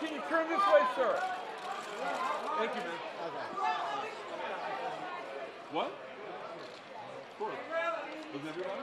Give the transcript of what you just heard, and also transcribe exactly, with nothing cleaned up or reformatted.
can you turn this way, sir? Thank you, man. What? Of course. Does everybody?